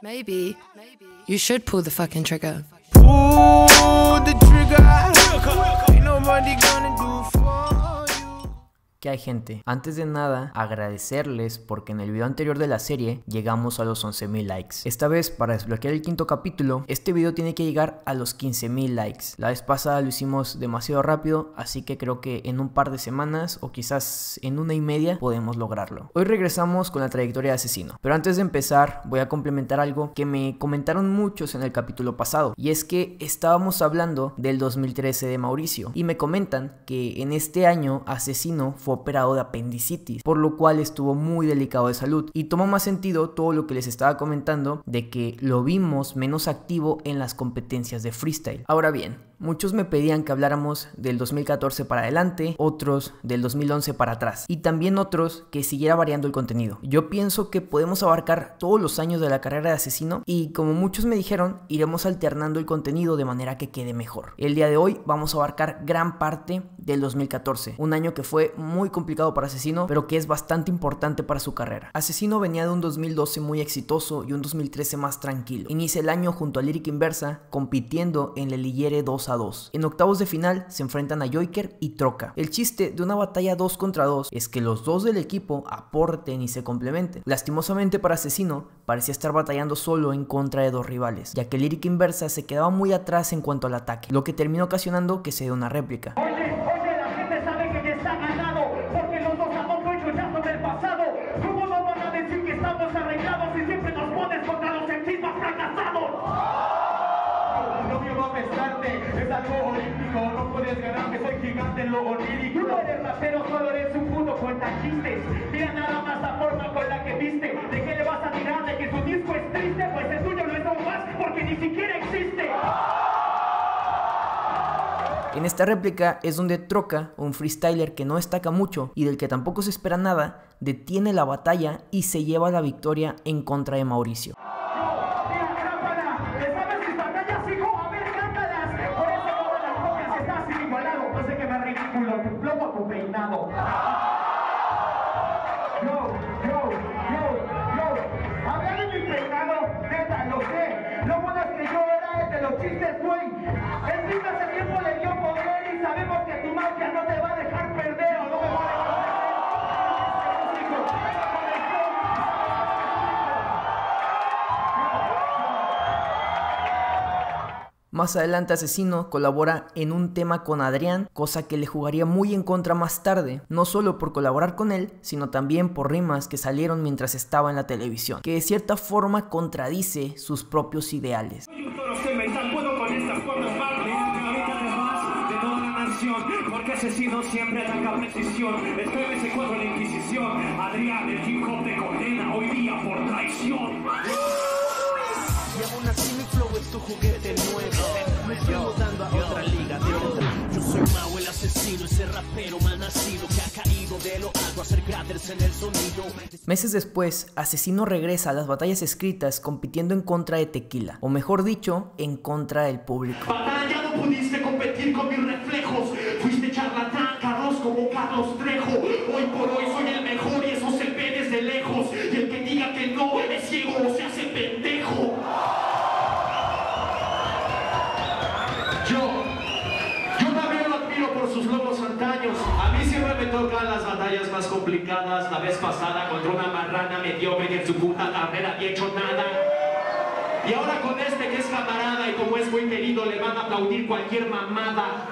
Maybe you should pull the fucking trigger. Pull the trigger. Ain't nobody gonna do for you. ¿Qué hay, gente? Antes de nada, agradecerles porque en el video anterior de la serie llegamos a los 11.000 likes. Esta vez, para desbloquear el quinto capítulo, este video tiene que llegar a los 15.000 likes. La vez pasada lo hicimos demasiado rápido, así que creo que en un par de semanas o quizás en una y media podemos lograrlo. Hoy regresamos con la trayectoria de Aczino, pero antes de empezar voy a complementar algo que me comentaron muchos en el capítulo pasado, y es que estábamos hablando del 2013 de Mauricio y me comentan que en este año Aczino fue operado de apendicitis, por lo cual estuvo muy delicado de salud, y tomó más sentido todo lo que les estaba comentando de que lo vimos menos activo en las competencias de freestyle. Ahora bien, muchos me pedían que habláramos del 2014 para adelante, otros del 2011 para atrás y también otros que siguiera variando el contenido. Yo pienso que podemos abarcar todos los años de la carrera de Aczino y, como muchos me dijeron, iremos alternando el contenido de manera que quede mejor. El día de hoy vamos a abarcar gran parte del 2014, un año que fue muy complicado para Aczino pero que es bastante importante para su carrera. Aczino venía de un 2012 muy exitoso y un 2013 más tranquilo. Inicia el año junto a Lírica Inversa compitiendo en la Liga 2 a 2. En octavos de final se enfrentan a Joiker y Troca. El chiste de una batalla 2 contra 2 es que los dos del equipo aporten y se complementen. Lastimosamente para Aczino parecía estar batallando solo en contra de dos rivales, ya que Lírica Inversa se quedaba muy atrás en cuanto al ataque, lo que terminó ocasionando que se dé una réplica. En esta réplica es donde Troca, un freestyler que no destaca mucho y del que tampoco se espera nada, detiene la batalla y se lleva la victoria en contra de Mauricio. Más adelante Aczino colabora en un tema con Adrián, cosa que le jugaría muy en contra más tarde, no solo por colaborar con él, sino también por rimas que salieron mientras estaba en la televisión, que de cierta forma contradice sus propios ideales. Porque Aczino siempre ataca precisión. Estoy en ese cuadro de la Inquisición. Adrián, el hip hop te condena hoy día por traición. Y aún así mi flow es tu juguete nuevo. Me estoy mudando a otra liga de otra. Yo soy Mau, el Aczino, ese rapero mal nacido que ha caído de lo alto a hacer cráteres en el sonido. Meses después, Aczino regresa a las batallas escritas compitiendo en contra de Tequila, o mejor dicho, en contra del público. Batalla, no pudiste competir con mi reflejo. Más complicadas, la vez pasada contra una marrana mediocre que en su puta carrera había hecho nada, y ahora con este que es camarada y como es muy querido le van a aplaudir cualquier mamada.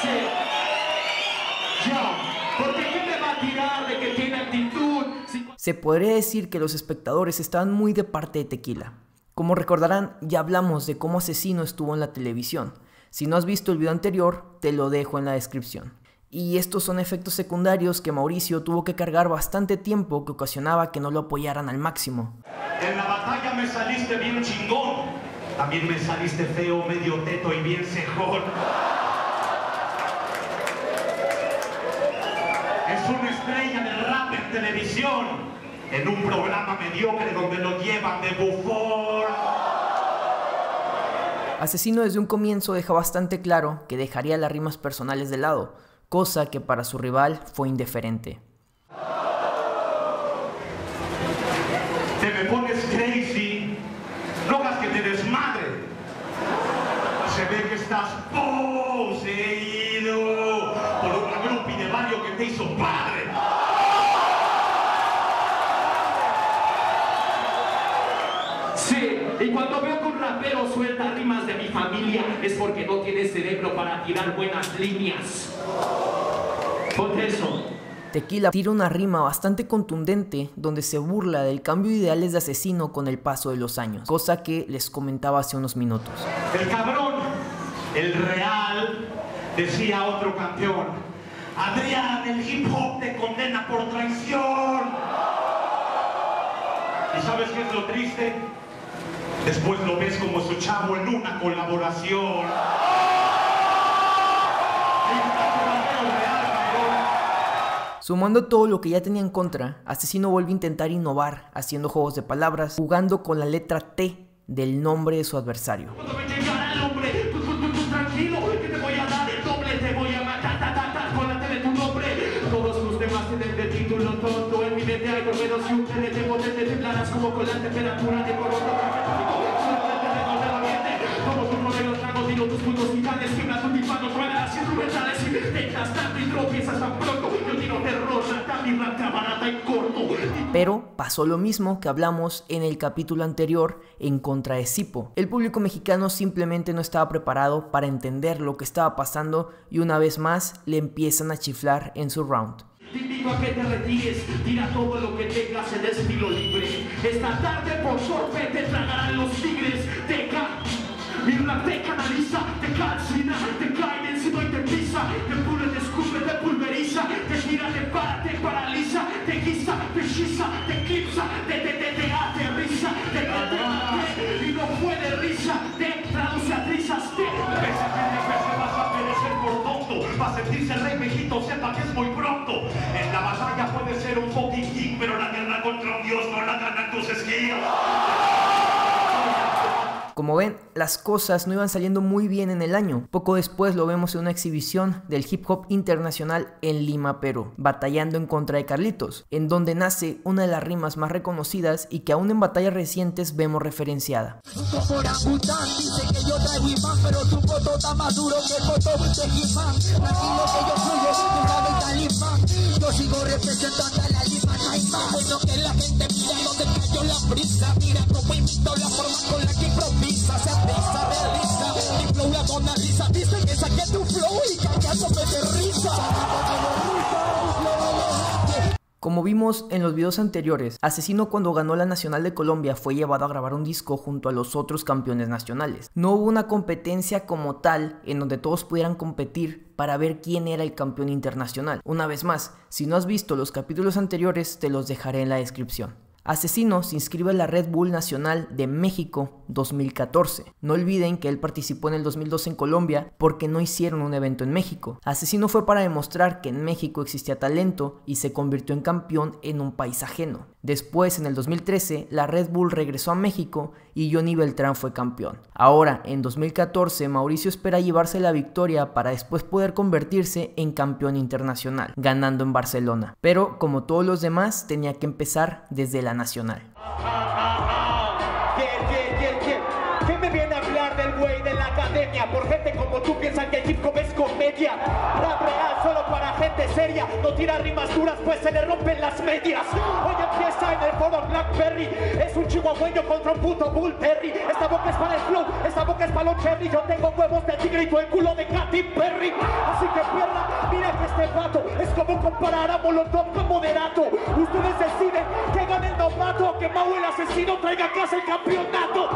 Sí. Yo, ¿por qué me va a tirar de que tiene actitud? Si... Se podría decir que los espectadores estaban muy de parte de Tequila. Como recordarán, ya hablamos de cómo Aczino estuvo en la televisión. Si no has visto el video anterior, te lo dejo en la descripción. Y estos son efectos secundarios que Mauricio tuvo que cargar bastante tiempo, que ocasionaba que no lo apoyaran al máximo. En la batalla me saliste bien chingón. También me saliste feo, medio teto y bien cejón. Es una estrella del rap en televisión, en un programa mediocre donde lo llevan de bufón. Aczino desde un comienzo deja bastante claro que dejaría las rimas personales de lado, cosa que para su rival fue indiferente. te me pones crazy, no hagas que te desmadre. Se ve que estás poseído por un gran pidevario que te hizo padre. Sí, y cuando veo que un rapero suelta rimas de mi familia es porque no tiene cerebro para tirar buenas líneas. Ponte eso. Tequila tira una rima bastante contundente donde se burla del cambio de ideales de Aczino con el paso de los años, cosa que les comentaba hace unos minutos. El cabrón, el real, decía otro campeón: Adrián, el hip hop te condena por traición. ¿Y sabes qué es lo triste? Después lo ves como su chavo en una colaboración. Sumando todo lo que ya tenía en contra, Aczino vuelve a intentar innovar, haciendo juegos de palabras, jugando con la letra T del nombre de su adversario. Pero pasó lo mismo que hablamos en el capítulo anterior en contra de Zipo. El público mexicano simplemente no estaba preparado para entender lo que estaba pasando y una vez más le empiezan a chiflar en su round. Te invito a que te retires, tira todo lo que tengas en estilo libre. Esta tarde por sorfe te tragarán los tigres. Teca, mira, te canaliza, te calcina, te cae encima y te pisa. Te pule, te escupe, te pulveriza, te tira, te para, te paraliza. Te guisa, te hechiza, te eclipsa, te aterriza. Te y no puede risa, te traduce a trizas, va a sentirse el rey Mejito, sepa que es muy pronto. En la batalla puede ser un fucking king, pero la guerra contra un dios no la ganan tus esquíos. Como ven, las cosas no iban saliendo muy bien en el año. Poco después lo vemos en una exhibición del hip hop internacional en Lima, Perú, batallando en contra de Carlitos, en donde nace una de las rimas más reconocidas y que aún en batallas recientes vemos referenciada. Como vimos en los videos anteriores, Aczino cuando ganó la Nacional de Colombia fue llevado a grabar un disco junto a los otros campeones nacionales. No hubo una competencia como tal en donde todos pudieran competir para ver quién era el campeón internacional. Una vez más, si no has visto los capítulos anteriores, te los dejaré en la descripción. Aczino se inscribe en la Red Bull Nacional de México 2014. No olviden que él participó en el 2012 en Colombia porque no hicieron un evento en México. Aczino fue para demostrar que en México existía talento y se convirtió en campeón en un país ajeno. Después, en el 2013, la Red Bull regresó a México y Johnny Beltrán fue campeón. Ahora, en 2014, Mauricio espera llevarse la victoria para después poder convertirse en campeón internacional, ganando en Barcelona. Pero, como todos los demás, tenía que empezar desde la nacional. ¿Qué me viene a hablar del güey de la academia? Por gente como tú piensan que el hip hop es comedia. Rap real solo para gente seria. No tira rimas duras pues se le rompen las medias. Hoy empieza en el foro Blackberry. Es un chihuahueño contra un puto Bullberry. Esta boca es para el flow, esta boca es para los cherry. Yo tengo huevos de tigre y tú el culo de Katy Perry. Así que pierda, mira que este vato es como comparar a Molotov con moderato. Ustedes deciden que gane el novato o que Mau el asesino traiga a casa el campeonato.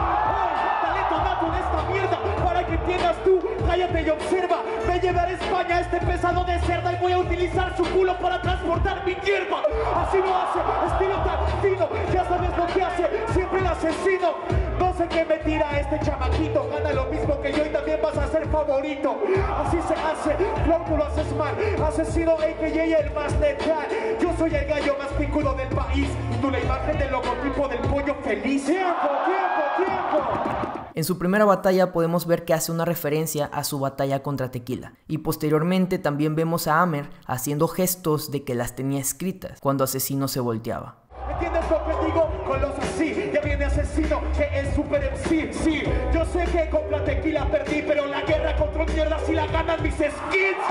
Con esta mierda, para que entiendas tú, cállate y observa. Me llevaré a España a este pesado de cerda y voy a utilizar su culo para transportar mi hierba. Así lo hace, estilo tan fino, ya sabes lo que hace, siempre el asesino. No sé qué me tira este chamaquito, gana lo mismo que yo y también vas a ser favorito. Así se hace, claro que lo haces mal, Aczino a.k.a. el más letal. Yo soy el gallo más picudo del país, tú la imagen del logotipo del pollo feliz. ¡Tiempo, tiempo, tiempo! En su primera batalla podemos ver que hace una referencia a su batalla contra Tequila y posteriormente también vemos a Amer haciendo gestos de que las tenía escritas cuando Aczino se volteaba. ¿Entiendes lo que digo? Con los así. asesino que es Super MC. Sí, yo sé que con la Tequila perdí, pero la guerra contra mierdas si la ganan mis skins.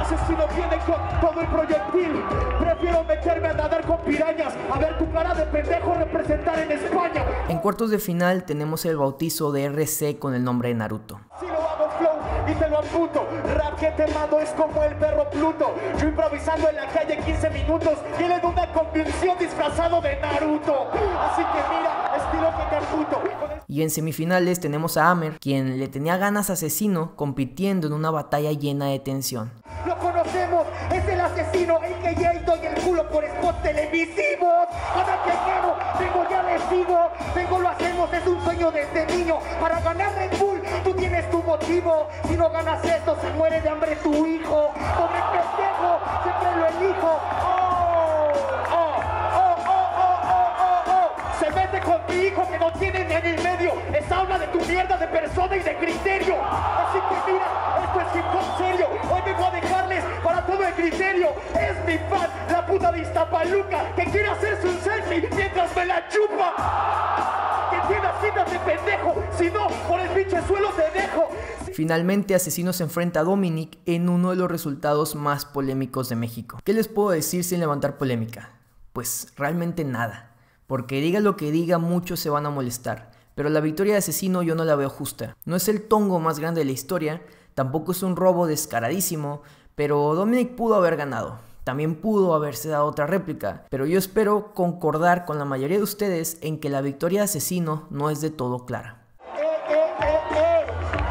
Asesino viene con todo el proyectil. Prefiero meterme a nadar con pirañas, a ver tu cara de pendejo representar en España. En cuartos de final tenemos el bautizo de RC con el nombre de Naruto. Si lo hago flow y te lo amputo, rap que te mando es como el perro Pluto. Yo improvisando en la calle 15 minutos y él en una convención disfrazado de Naruto. Así que mira, estilo que te amputo. Y en semifinales tenemos a Amer, quien le tenía ganas a Asesino, compitiendo en una batalla llena de tensión. ¡Lo conocemos! ¡Es el asesino! ¡El que ya doy el culo por spots televisivos! ¡Ahora que quiero! ¡Vengo ya les digo! ¡Vengo lo hacemos! ¡Es un sueño desde niño! ¡Para ganar Red Bull! ¡Tú tienes tu motivo! ¡Si no ganas esto, se muere de hambre tu hijo! ¡Pobre festejo! ¡Siempre lo elijo! ¡Oh! ¡Oh! ¡Oh! ¡Oh! ¡Oh! ¡Oh! ¡Oh! ¡Se mete con mi hijo que no tiene ni en el medio! ¡Es habla de tu mierda de persona y de criterio! ¡Así que mira! ¡Esto es hip hop serio! ¡Hoy vengo a dejarles para todo el criterio! ¡Es mi fan, la puta de Iztapaluca, que quiere hacerse un selfie mientras me la chupa! ¡Que tiene citas de pendejo! ¡Si no, por el pinche suelo te dejo! Finalmente, Asesino se enfrenta a Dominic en uno de los resultados más polémicos de México. ¿Qué les puedo decir sin levantar polémica? Pues realmente nada. Porque diga lo que diga, muchos se van a molestar. Pero la victoria de Asesino yo no la veo justa. No es el tongo más grande de la historia, tampoco es un robo descaradísimo, pero Dominic pudo haber ganado. También pudo haberse dado otra réplica, pero yo espero concordar con la mayoría de ustedes en que la victoria de Asesino no es de todo clara.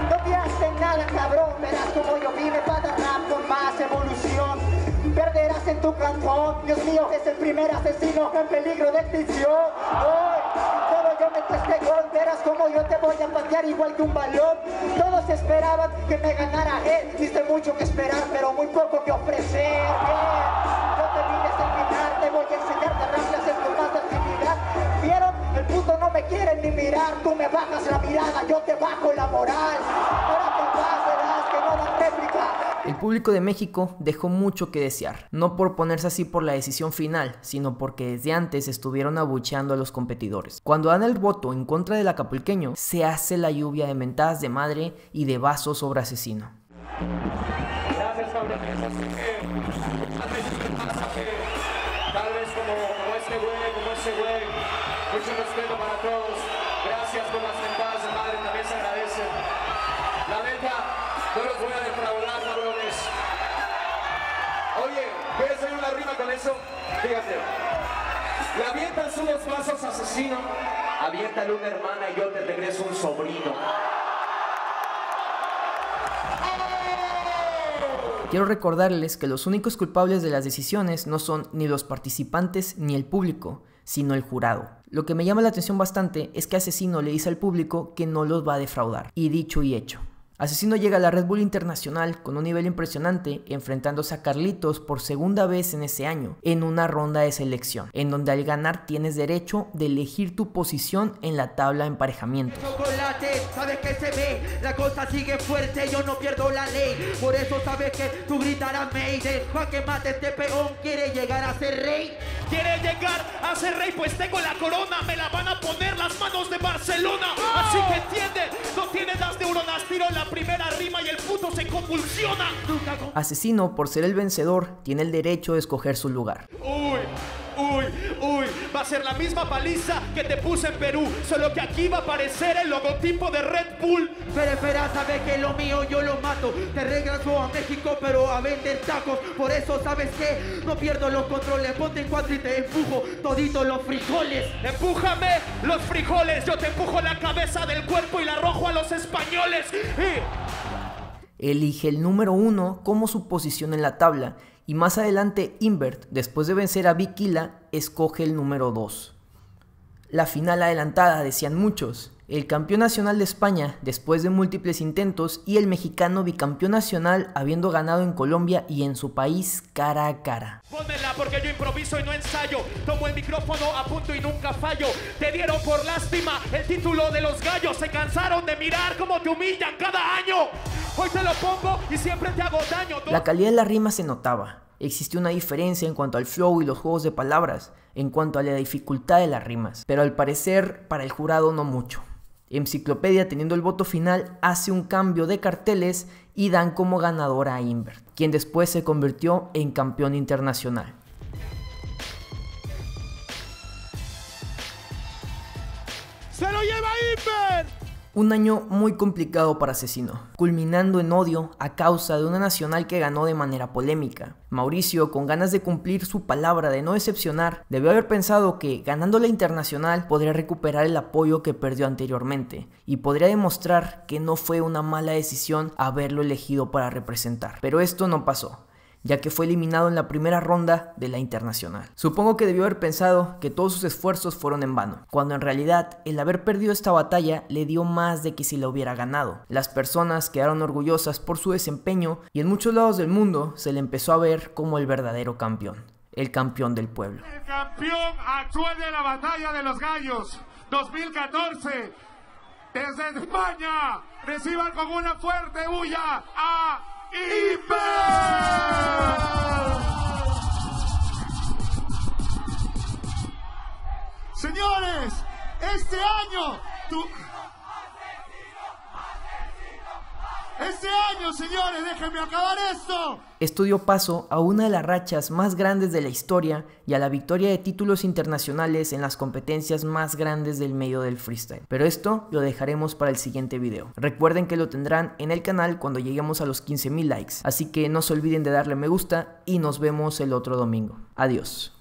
No te hacen nada, cabrón, verás como yo vine para rap con más evolución. Perderás en tu cantón, Dios mío, es el primer asesino en peligro de extinción. Este gol, verás como yo te voy a patear igual que un balón. Todos esperaban que me ganara él. Hiciste mucho que esperar, pero muy poco que ofrecer. Yo te vine a invitar, te voy a enseñar de rapias en tu más actividad. ¿Vieron? El puto no me quiere ni mirar. Tú me bajas la mirada, yo te bajo la moral. Ahora te vas, verás que no dan réplica. El público de México dejó mucho que desear, no por ponerse así por la decisión final, sino porque desde antes estuvieron abucheando a los competidores. Cuando dan el voto en contra del acapulqueño, se hace la lluvia de mentadas de madre y de vasos sobre Asesino. Gracias, cabrón. A veces me pasa que tal vez como este güey, mucho respeto para todos. Gracias por las mentadas de madre, también se agradece. La neta. No los voy a defraudar, cabrones. Oye, voy a hacer una rima con eso. Fíjate. Le avientas unos pasos, asesino. Aviéntale una hermana y yo te regreso un sobrino. Quiero recordarles que los únicos culpables de las decisiones no son ni los participantes ni el público, sino el jurado. Lo que me llama la atención bastante es que Asesino le dice al público que no los va a defraudar. Y dicho y hecho. Asesino llega a la Red Bull Internacional con un nivel impresionante, enfrentándose a Carlitos por segunda vez en ese año, en una ronda de selección, en donde al ganar tienes derecho de elegir tu posición en la tabla de emparejamiento. Chocolate, sabes que se ve, la cosa sigue fuerte, yo no pierdo la ley, por eso sabes que tú gritarás Mayday, pa' que mate este peón, quiere llegar a ser rey. Quiere llegar a ser rey, pues tengo la corona, me la van a poner las manos de Barcelona, así que entiende, no tienes las neuronas, tiro la primera rima y el puto se convulsiona. Asesino, por ser el vencedor, tiene el derecho de escoger su lugar. Uy, va a ser la misma paliza que te puse en Perú, solo que aquí va a aparecer el logotipo de Red Bull. Pero espera, sabes que lo mío yo lo mato, te regreso a México pero a vender tacos, por eso sabes que no pierdo los controles, ponte en cuatro y te empujo todito los frijoles. Empújame los frijoles, yo te empujo la cabeza del cuerpo y la arrojo a los españoles. Elige el número 1 como su posición en la tabla. Y más adelante Imbert, después de vencer a Vikila, escoge el número 2. La final adelantada, decían muchos. El campeón nacional de España, después de múltiples intentos, y el mexicano bicampeón nacional, habiendo ganado en Colombia y en su país cara a cara. Pónmela porque yo improviso y no ensayo. Tomo el micrófono, apunto y nunca fallo. Te dieron por lástima el título de los gallos. Se cansaron de mirar cómo te humillan cada año. Hoy te lo pongo y siempre te hago daño. La calidad de la rima se notaba. existe una diferencia en cuanto al flow y los juegos de palabras, en cuanto a la dificultad de las rimas, pero al parecer para el jurado no mucho. Enciclopedia, teniendo el voto final, hace un cambio de carteles y dan como ganadora a Imbert, quien después se convirtió en campeón internacional. ¡Se lo lleva Imbert! Un año muy complicado para Aczino, culminando en odio a causa de una nacional que ganó de manera polémica. Mauricio, con ganas de cumplir su palabra de no decepcionar, debió haber pensado que ganando la internacional podría recuperar el apoyo que perdió anteriormente y podría demostrar que no fue una mala decisión haberlo elegido para representar. Pero esto no pasó, ya que fue eliminado en la primera ronda de la internacional. Supongo que debió haber pensado que todos sus esfuerzos fueron en vano, cuando en realidad el haber perdido esta batalla le dio más de que si la hubiera ganado. Las personas quedaron orgullosas por su desempeño y en muchos lados del mundo se le empezó a ver como el verdadero campeón, el campeón del pueblo. El campeón actual de la batalla de los gallos 2014, desde España, reciban con una fuerte bulla a... Señores, este año, señores, déjenme acabar esto. Esto dio paso a una de las rachas más grandes de la historia y a la victoria de títulos internacionales en las competencias más grandes del medio del freestyle. Pero esto lo dejaremos para el siguiente video. Recuerden que lo tendrán en el canal cuando lleguemos a los 15,000 likes. Así que no se olviden de darle me gusta y nos vemos el otro domingo. Adiós.